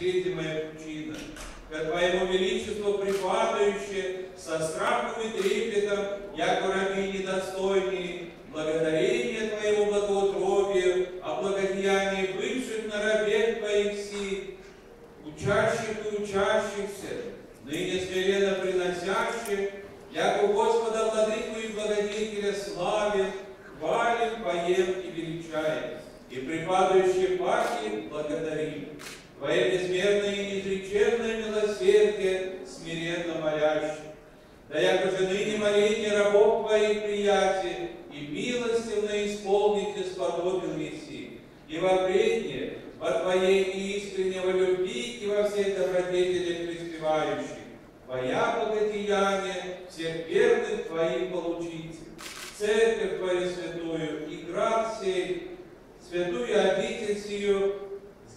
неисследимая причина, ко Твоему величеству припадающее со страхом и трепетом, яко раби недостойные, благодарение Твоему благоутробию, о благодеянии бывших на рабе Твоих сил, учащих и учащихся, ныне смиренно приносящих, яко Господа Владыку и Благодетеля славит, хвалит, поем и величает, и припадающие пахи благодарим. Твое безмерное и неизреченное милосердие смиренно молящим. Да яко же ныне моление рабов Твоих приятелей и милостивно исполните сподобил Мессии, и во вредне, во Твоей искреннего любви и во всей добродетели преуспевающих, Твоя благодеяние всех верных Твоих получите, Церковь Твою святую и град сей, святую обитель сию,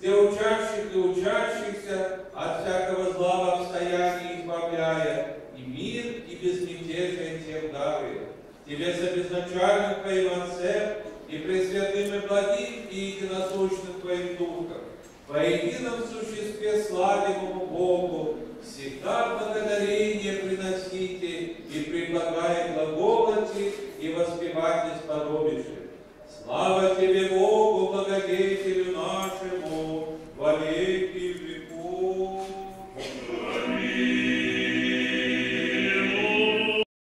где учащих и учащихся от всякого зла в обстоянии избавляя, и мир, и безмятежие тем даруя. Тебе за безначальных Твоим Отцем, и пресвятым и благим, и единосущным Твоим Духом, во едином существе славимому Богу,